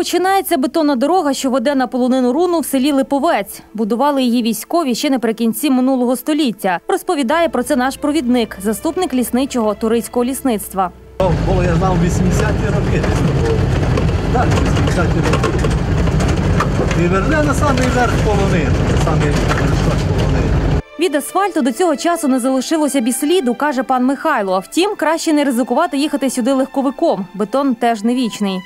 Починається бетонна дорога, що веде на Полонину Руну в селі Липовець. Будували її військові ще наприкінці минулого століття. Розповідає про це наш провідник, заступник лісничого Турецького лісництва. Було, я знав, 80-ті роки. Так, 80-ті роки. І верне на самий верх Полонини, самий верх Полонини. Від асфальту до цього часу не залишилося б сліду, каже пан Михайло. А втім, краще не ризикувати їхати сюди легковиком. Бетон теж не вічний.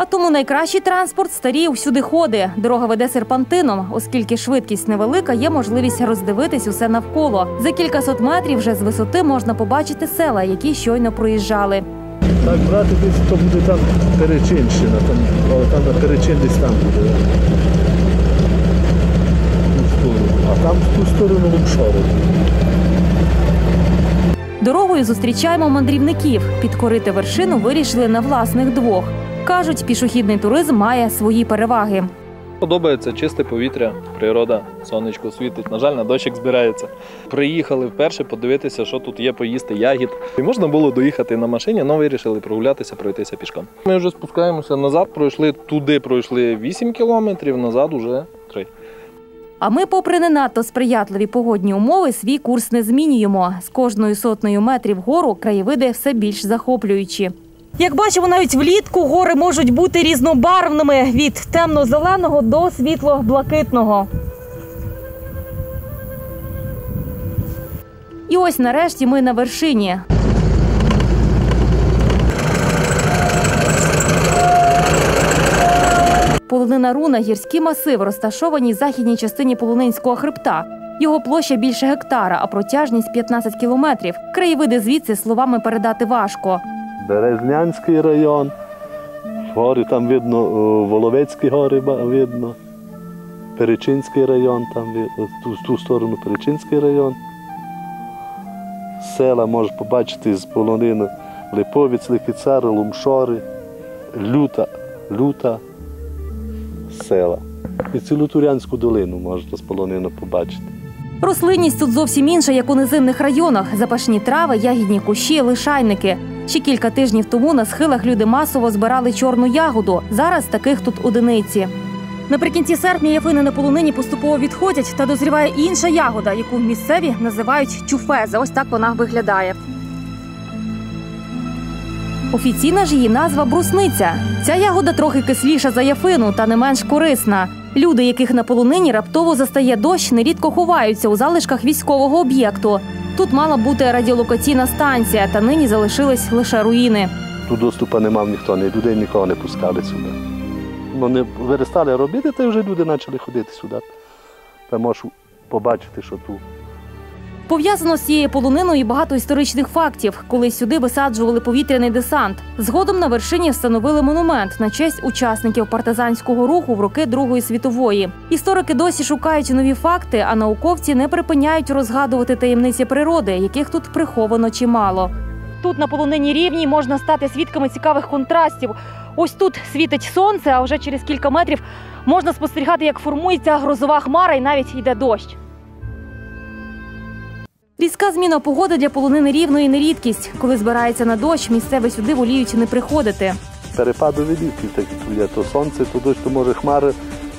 А тому найкращий транспорт старі всюди ходи. Дорога веде серпантином. Оскільки швидкість невелика, є можливість роздивитись усе навколо. За кількасот метрів вже з висоти можна побачити села, які щойно проїжджали. Так, брати десь, то буде там Перечинщина, там на Перечин десь там буде. А там в ту сторону Лумшари. Дорогою зустрічаємо мандрівників. Підкорити вершину вирішили на власних двох. Кажуть, пішохідний туризм має свої переваги. Подобається чисте повітря, природа, сонечко світить, на жаль, на дощик збирається. Приїхали вперше подивитися, що тут є, поїсти ягід. І можна було доїхати на машині, але вирішили прогулятися, пройтися пішком. Ми вже спускаємося назад, туди пройшли 8 кілометрів, назад уже 3. А ми, попри не надто сприятливі погодні умови, свій курс не змінюємо. З кожною сотнею метрів вгору краєвиди все більш захоплюючі. Як бачимо, навіть влітку гори можуть бути різнобарвними – від темно-зеленого до світло-блакитного. І ось нарешті ми на вершині. Полонина Руна – гірський масив, розташований в західній частині Полонинського хребта. Його площа більше гектара, а протяжність – 15 кілометрів. Краєвиди звідси словами передати важко. Дерезнянський район, гори там видно, Воловецькі гори видно, Перечинський район, там ту сторону Перечинський район. Села можна побачити з Полонини: Липовець, Лихицар, Лумшари, Люта села. І цілу Турянську долину можна з Полонини побачити. Рослинність тут зовсім інша, як у низинних районах. Запашні трави, ягідні кущі, лишайники. Ще кілька тижнів тому на схилах люди масово збирали чорну ягоду. Зараз таких тут одиниці. Наприкінці серпня яфини на полонині поступово відходять та дозріває інша ягода, яку місцеві називають чуфезе. Ось так вона виглядає. Офіційна ж її назва – брусниця. Ця ягода трохи кисліша за яфину та не менш корисна. Люди, яких на полонині раптово застає дощ, нерідко ховаються у залишках військового об'єкту. Тут мала бути радіолокаційна станція, та нині залишились лише руїни. Тут доступу не мав ніхто, людей нікого не пускали сюди. Вони перестали робити, та вже люди почали ходити сюди. Та можеш побачити, що тут. Пов'язано з цією полониною багато історичних фактів. Колись сюди висаджували повітряний десант. Згодом на вершині встановили монумент на честь учасників партизанського руху в роки Другої світової. Історики досі шукають нові факти, а науковці не припиняють розгадувати таємниці природи, яких тут приховано чимало. Тут на полонині Рівній можна стати свідками цікавих контрастів. Ось тут світить сонце, а вже через кілька метрів можна спостерігати, як формується грозова хмара і навіть йде дощ. Різка зміна погоди для полонини Рівної – не рідкість. Коли збирається на дощ, місцеві сюди воліють не приходити. Перепадові літки такі тут є. То сонце, то дощ, то може хмари,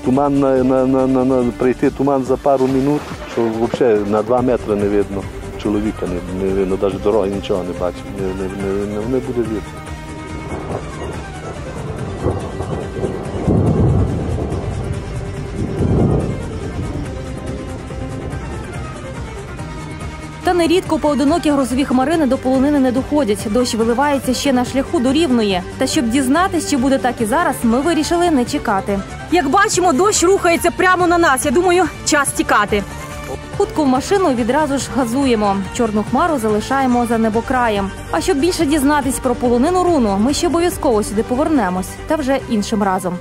туман, прийти туман за пару минут, що взагалі на 2 метри не видно чоловіка, не видно, навіть дороги нічого не бачить, не буде видно. Та нерідко поодинокі грозові хмарини до полонини не доходять. Дощ виливається ще на шляху до Рівної. Та щоб дізнатись, чи буде так і зараз, ми вирішили не чекати. Як бачимо, дощ рухається прямо на нас. Я думаю, час тікати. Хутко в машину відразу ж газуємо. Чорну хмару залишаємо за небокраєм. А щоб більше дізнатись про полонину Руну, ми ще обов'язково сюди повернемось. Та вже іншим разом.